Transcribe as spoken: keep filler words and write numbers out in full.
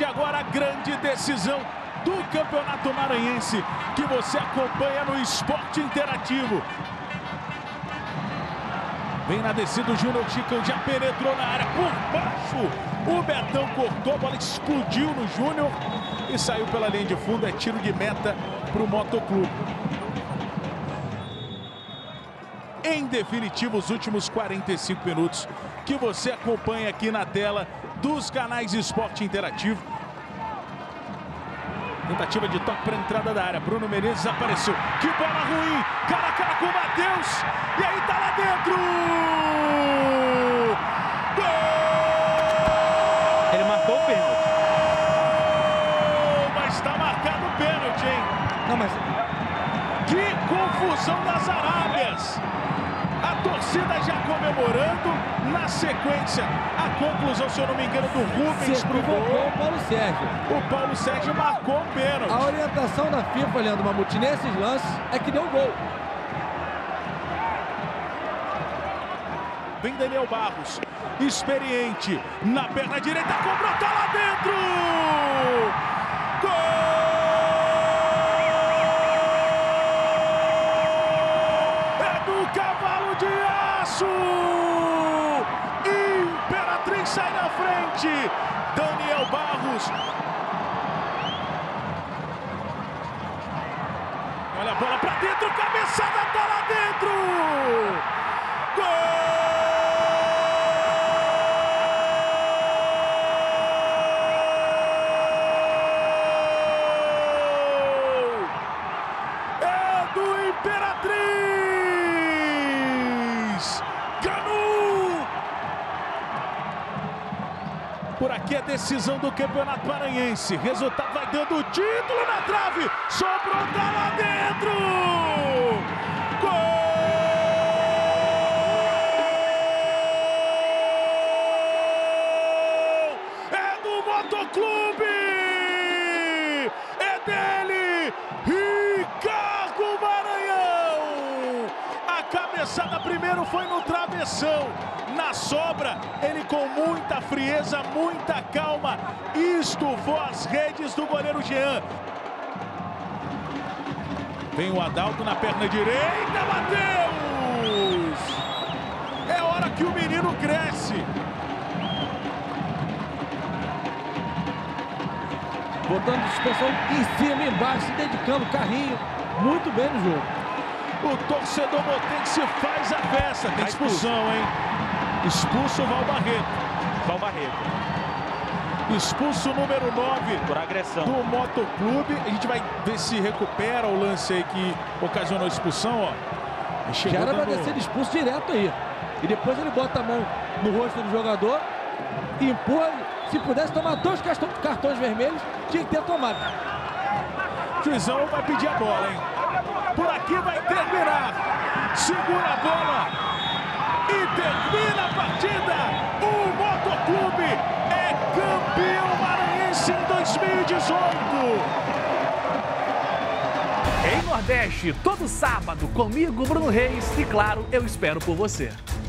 de agora a grande decisão do Campeonato Maranhense, que você acompanha no Esporte Interativo. Vem na descida o Júnior Chico, já penetrou na área por baixo. O Betão cortou, a bola explodiu no Júnior e saiu pela linha de fundo. É tiro de meta para o Moto Clube. Em definitivo, os últimos quarenta e cinco minutos que você acompanha aqui na tela dos canais Esporte Interativo. Tentativa de toque para a entrada da área. Bruno Menezes apareceu. Que bola ruim! Cara a cara com o Matheus. E aí tá lá dentro! Gol! Ele marcou o pênalti. Gol! Mas tá marcado o pênalti, hein? Não, mas... Que confusão das Arábias! A torcida já comemorando. Na sequência, a conclusão, se eu não me engano, do Rubens pro gol. O Paulo Sérgio. O Paulo Sérgio marcou o pênalti. A orientação da FIFA, Leandro Mamute, nesses lances é que deu gol. Vem Daniel Barros, experiente. Na perna direita, cobrou, tá lá dentro! Gol! Cavalo de aço! Imperatriz sai na frente! Daniel Barros! Olha a bola pra dentro, cabeçada tá lá dentro! Gol! É do Imperatriz! Por aqui a decisão do Campeonato Maranhense. Resultado vai dando o título na trave. Sobrou, tá lá dentro. Gol! É do Moto Clube! É dele, Ricardo Maranhão! A cabeçada primeiro foi no travessão. Na sobra, ele com muita frieza, muita calma, estufou as redes do goleiro Jean. Vem o Adalto na perna direita, Matheus! É hora que o menino cresce. Botando disposição em cima, embaixo, se dedicando, carrinho, muito bem no jogo. O torcedor botense faz a festa. Tem expulsão, hein? Expulso o Val Barreto. Val Barreto. Expulso o número nove. Por agressão. Do Moto Clube. A gente vai ver se recupera o lance aí que ocasionou a expulsão, ó. Chegou. Já era pra ter sido expulso direto aí. E depois ele bota a mão no rosto do jogador e empurra. Se pudesse tomar dois cartões vermelhos, tinha que ter tomado. O juizão vai pedir a bola, hein? Por aqui vai terminar. Segura a bola. E termina a partida, o Moto Clube é campeão maranhense em dois mil e dezoito. Em Nordeste, todo sábado, comigo, Bruno Reis, e claro, eu espero por você.